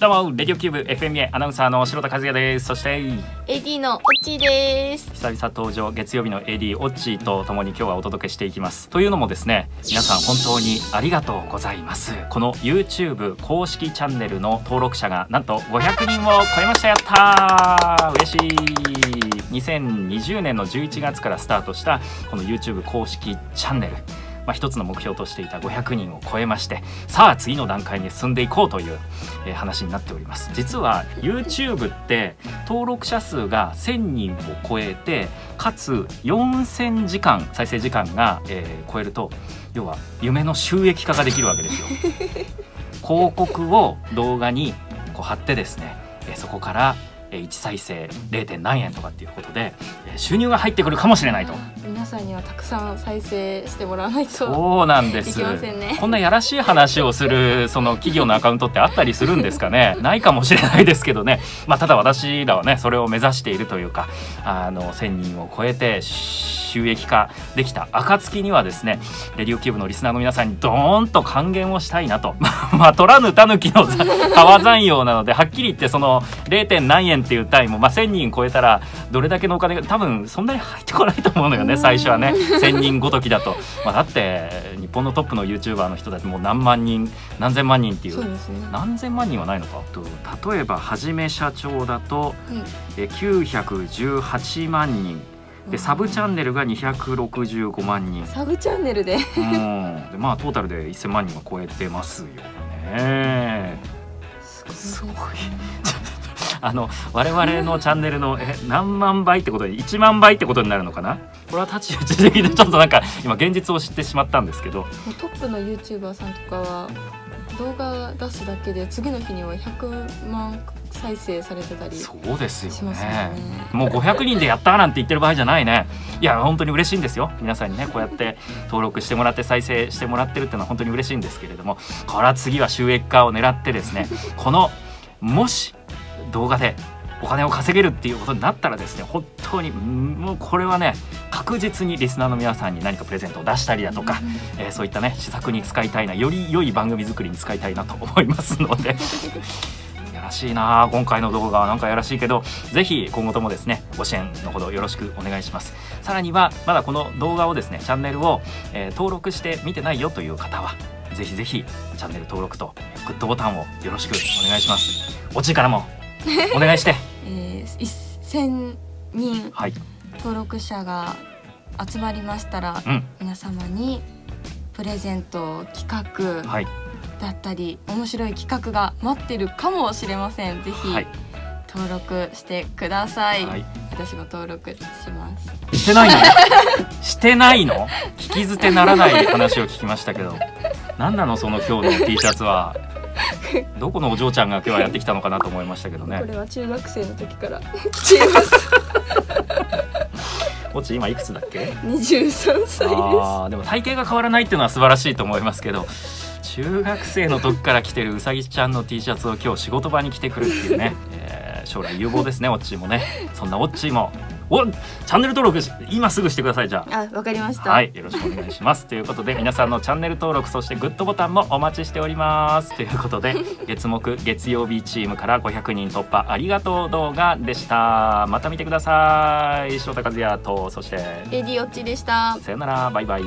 どうも、レディオキューブ FM アナウンサーの城田和也です。そして AD のオッチーです。久々登場、月曜日の AD オッチーと共に今日はお届けしていきます。というのもですね、皆さん本当にありがとうございます。この YouTube 公式チャンネルの登録者がなんと500人を超えました。やったー、嬉しい。2020年の11月からスタートしたこの YouTube 公式チャンネル、一つの目標としていた500人を超えまして、さあ次の段階に進んでいこうという話になっております。実は YouTube って登録者数が1000人を超えて、かつ4000時間再生時間が超えると、要は夢の収益化ができるわけですよ。広告を動画にこう貼ってですね、そこから1再生 0. 何円とかっていうことで収入が入ってくるかもしれないと。皆さんにはたくさん再生してもらわないと。そうなんです。できませんね。こんなやらしい話をするその企業のアカウントってあったりするんですかね。ないかもしれないですけどね。まあただ私らはね、それを目指しているというか、1000人を超えて収益化できた暁にはですね、レディオキューブのリスナーの皆さんにドーンと還元をしたいなと。まあ取らぬ狸の川山用なので、はっきり言ってその 0. 何円っていう単位も、まあ1000人超えたらどれだけのお金が多分そんなに入ってこないと思うのよね。最初はね、1000人ごときだと。まあだって日本のトップの YouTuber の人たちもう何万人何千万人っていう、何千万人はないのかと。例えばはじめ社長だと918万人で、サブチャンネルが265万人。サブチャンネルで、でまあトータルで1000万人は超えてますよね。すごい。我々のチャンネルの何万倍ってことに、1万倍ってことになるのかな。これは太刀打ち的でちょっとなんか今現実を知ってしまったんですけど、トップの YouTuber さんとかは動画出すだけで次の日には100万再生されてたりしますよね。そうですよね。もう500人でやったなんて言ってる場合じゃないね。いや本当に嬉しいんですよ。皆さんにねこうやって登録してもらって再生してもらってるっていうのは本当に嬉しいんですけれども、これは次は収益化を狙ってですね、このもし動画でお金を稼げるっていうことになったらですね、本当にもうこれはね、確実にリスナーの皆さんに何かプレゼントを出したりだとか、そういったね施策に使いたいな、より良い番組作りに使いたいなと思いますので。やらしいな今回の動画は、なんかやらしいけど、ぜひ今後ともですねご支援のほどよろしくお願いします。さらにはまだこの動画をですね、チャンネルを、登録して見てないよという方はぜひぜひチャンネル登録とグッドボタンをよろしくお願いします。おちいからもお願いして。1000人登録者が集まりましたら、皆様にプレゼント企画だったり、面白い企画が待ってるかもしれません。ぜひ登録してください。私も登録します。してないの？してないの？聞き捨てならない話を聞きましたけど、何なのその今日の T シャツは。どこのお嬢ちゃんが今日はやってきたのかなと思いましたけどね。これは中学生の時から着ています。オチ今いくつだっけ？23歳です。ああ、でも体型が変わらないっていうのは素晴らしいと思いますけど、中学生の時から着てるうさぎちゃんの T シャツを今日仕事場に着てくるっていうね。将来有望ですね、オッチーもね。そんなオッチーもチャンネル登録今すぐしてください。じゃあ、わかりました。はい、よろしくお願いします。ということで皆さんのチャンネル登録、そしてグッドボタンもお待ちしております。ということで月曜日チームから500人突破ありがとう動画でした。また見てください。城田和也とそしてADオッチでした。さよなら、バイバイ。